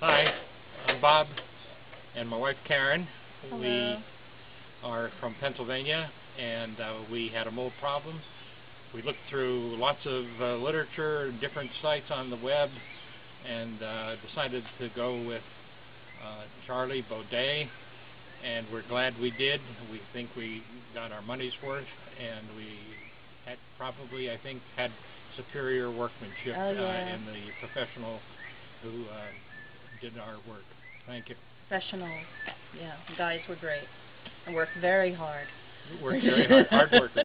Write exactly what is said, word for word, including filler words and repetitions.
Hi, I'm Bob and my wife Karen. Hello. We are from Pennsylvania and uh, we had a mold problem. We looked through lots of uh, literature, different sites on the web, and uh, decided to go with uh, Charlie Baudet, and we're glad we did. We think we got our money's worth, and we had probably, I think, had superior workmanship oh, yeah. uh, in the professional who uh, did our work. Thank you. Professionals, yeah, guys were great and worked very hard. Worked very hard, hard workers.